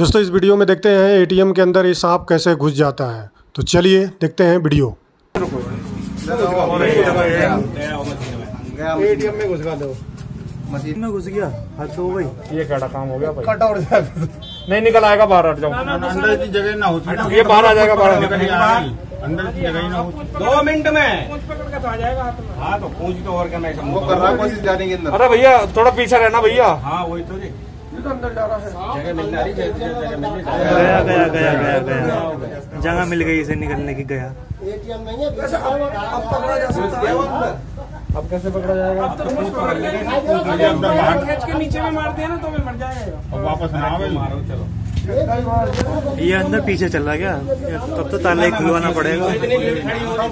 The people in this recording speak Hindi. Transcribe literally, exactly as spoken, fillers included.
दोस्तों इस वीडियो में देखते हैं एटीएम के अंदर ये सांप कैसे घुस जाता है। तो चलिए देखते हैं वीडियो। एटीएम में घुस गया, मशीन में घुस गया, हाथ हो गई। ये कड़ा काम हो गया भाई, कट और नहीं निकल आएगा बाहर। हट जाओ, अंदर की जगह ना हो, ये बाहर आ जाएगा, बाहर अंदर की जगह ही ना हो। दो मिनट में पूछ पकड़ के तो आ जाएगा हाथ में। हाँ तो पूछ तो और क्या, मैं वो कर रहा कोशिश जाने के अंदर। अरे भैया थोड़ा पीछे रहना भैया। हाँ वही तो जी, ये तो अंदर जा रहा है, जगह मिल रही है, गया गया गया गया, जगह मिल गई इसे निकलने की। गया एटीएम नहीं है, अब पकड़ा जा सकता है। अब कैसे पकड़ा जाएगा? अब तो पकड़ लेंगे, नीचे में मार दिया ना तो मैं मर जाएगा। अब वापस ना आवे, मारो चलो। ये अंदर पीछे चला गया, तब तो ताले खुलवाना पड़ेगा।